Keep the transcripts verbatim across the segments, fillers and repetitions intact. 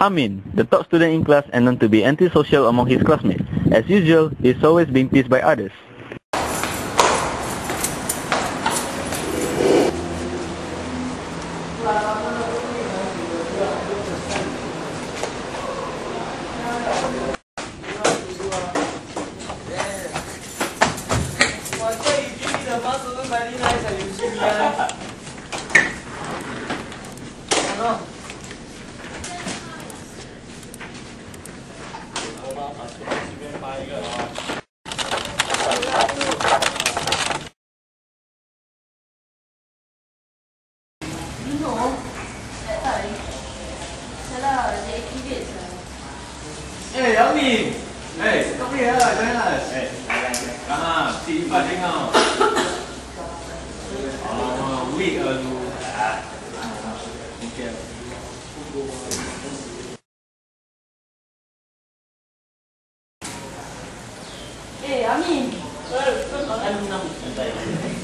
Amin, the top student in class and known to be antisocial among his classmates. As usual, he is always being teased by others. Hey, Amin! Hey, come here, join us! Hey, come on, see if I hang out. Oh, we are you. Okay. Hey, Amin! I'm numb. Hey!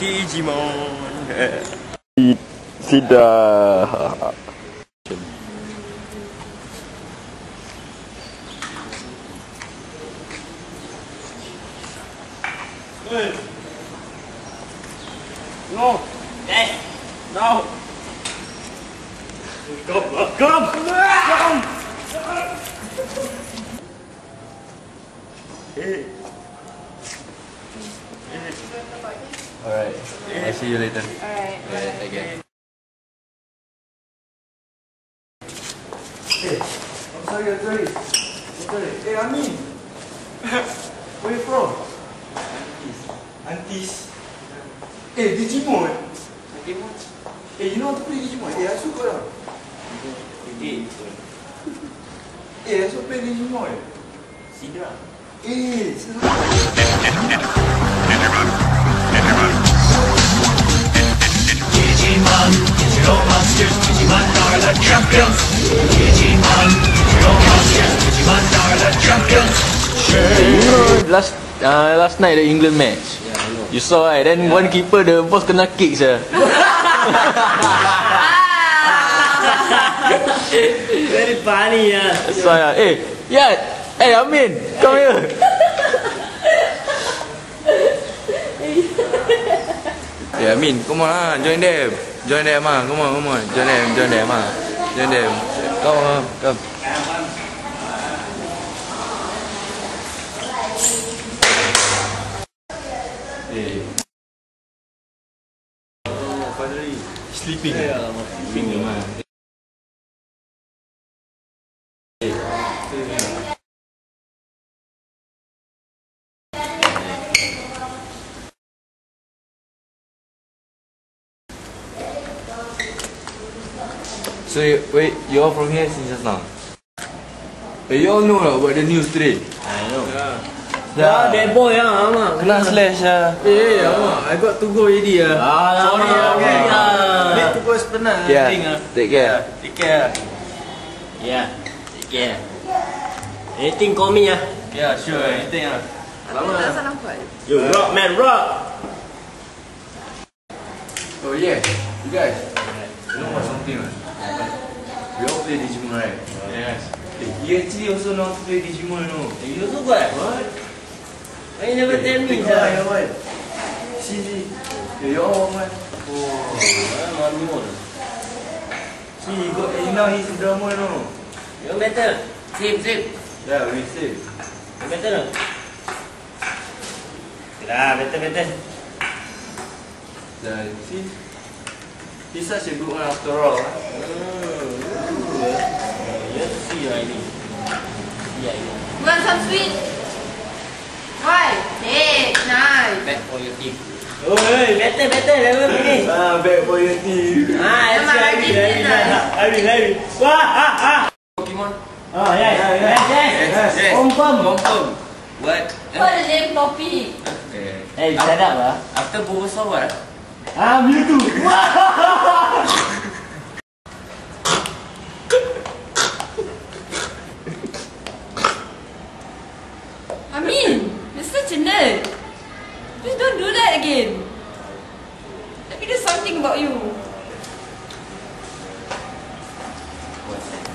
Digimon. See the. Hey. No. Hey. No. Come. Come. Come. Hey. Alright, I'll see you later. Alright, yeah, again. Hey, I'm sorry, I'm sorry. I'm sorry. Hey, Amin! Where you from? Aunties. Hey, Digimon! Digimon? Hey, you know how to play Digimon? Hey, I should go down. Hey, I should play Digimon. Sidra. Hey, Sidra. Digimon, digital monsters, Digimon are the champions. Digimon, digital monsters, Digimon are the champions. You know, last, uh, last night the England match, yeah, you saw right, then yeah. One keeper, the boss kena kick sir. Very funny yeah. So yeah, eh, yeah, hey Amin, come here. Yeah, I mean, come on, ah, join them, join them, ah, come on, come on, join them, join them, ah, join them, come on, come. Hey. Oh, finally, sleeping. Yeah, sleeping, man. Hey. Hey. So wait, you all from here since just now? Hey, you all know lah about the news today? I know. Yeah, that boy ah, Amang. Kena slash ah. Eh, Amang, I got to go already ah. Ah, sorry ah, okay. Need to go penat ah, thing ah. Take care. Take care. Yeah, take care. Anything call me ah. Yeah, sure, anything ah. Lama lah. Yo, rock man, rock! Oh yeah, you guys, you know something ah? We all play Digimon, right? Yes. You actually also know how to play Digimon, no? You also got? What? Why you never tell me? Yeah, what? See, see. You all want? Oh, I'm normal. See, he got, now he's a drummer, no? You're better. Save, save. Yeah, we save. You're better, no? Yeah, better, better. Yeah, see? He's such a good one after all. You want some sweet? Why? Hey, nice. Bad for your team. Oh, hey, better, better. Never finish. Ah, bad for your team. Ah, that's right. I mean, I mean, I mean. Wah, ah, ah. Pokemon? Oh, yes, yes, yes. Yes, confirm. Confirm. What? What a lame poppy. Hey, shut up, ah. After Bulbasaur, what? Ah, Mewtwo! Amin! Mister Chenet! Please don't do that again! Let me do something about you! What's that?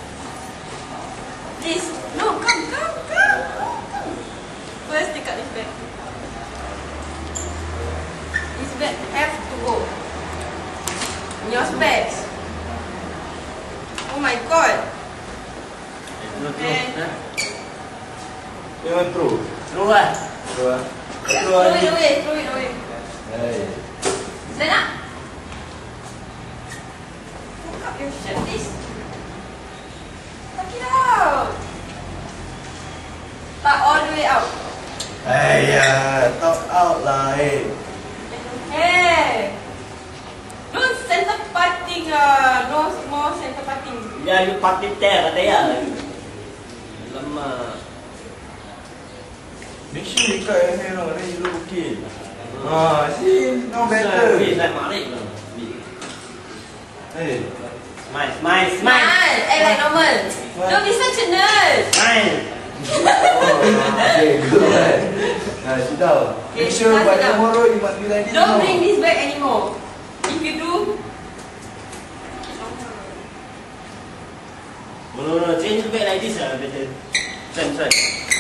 Please! No! Come! Come! Come! Come! First, take out this bag. This bag has to go. And your bags! Oh my god! No, you want to throw? Throw lah. Throw lah. Throw it away, throw it away. Hey. Stand up. Hook up your shirt, please. Tuck it out. Tuck all the way out. Aiyah, tuck out lah. Hey. Hey. Don't center parting lah. No more center parting. Ya, you parting there, katanya. Lama. Make sure you cut your hair now, then you look okay. Ah, see, no better. It's like Marik lah. Hey, smile, smile, smile. Smile, eh like normal. Don't be such a nerd. Smile. Okay, good. Nah, sit down. Make sure by tomorrow you must be like this. Don't bring this back anymore. If you do. No, no, change the bag like this, ah, better. Try, try.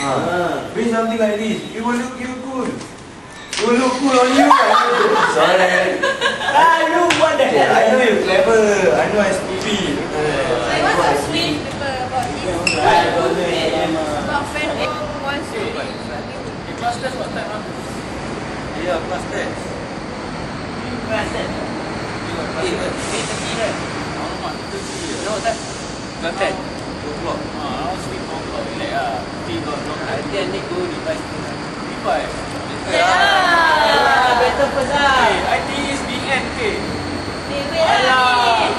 Ah, bring something like this. You will look, you cool. You will look cool on you. Sorry. I know what the hell. I know you're clever. I know I'm stupid. I want to explain about this. My friend wants to. The class test what time? Yeah, class test. Class test. Eight, eight thirty, right? No, not thirty. No, that's. Not ten. Two o'clock. Ah, I was sleep four o'clock. Relax ah. Three o'clock. I think I need to revise. Revise. Yeah. Better first ah. I think it's B M K. B M K. Alah.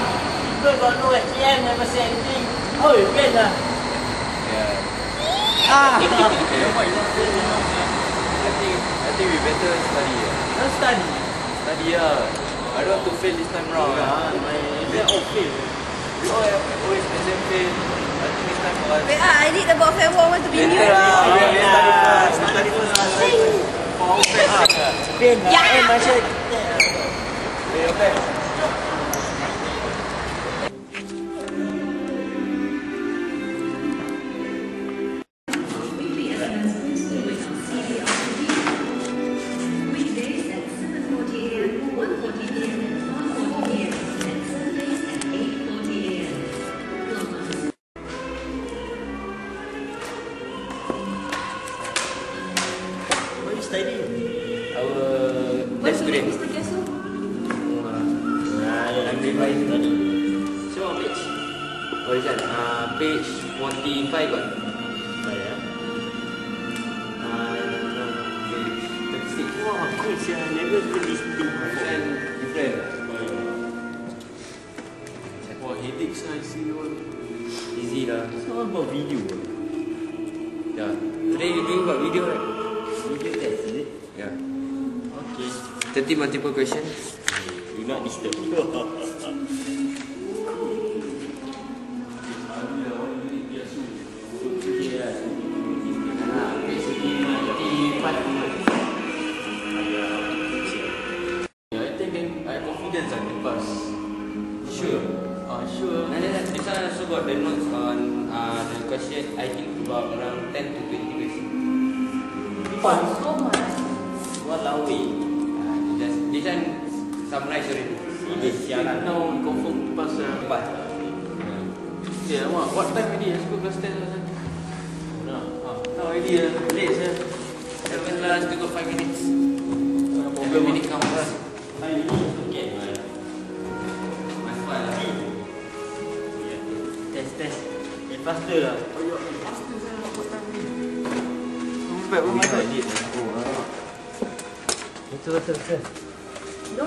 People got no H M never say anything. Oh, you can lah. Yeah. Ah. You know what? You not say you know. I think I think we better study. Not study. Study ah. I don't want to fail this time round ah. Is that okay? Oh, yeah, always the same thing. I think it's time for us. Wait, ah, I need about fair war. I want to be new. Yeah, yeah, study first. Study first. For all fair war. Ben, yeah. Hey, my shirt. Hey, your back. Multiple questions. Do not disturb. Betul betul betul.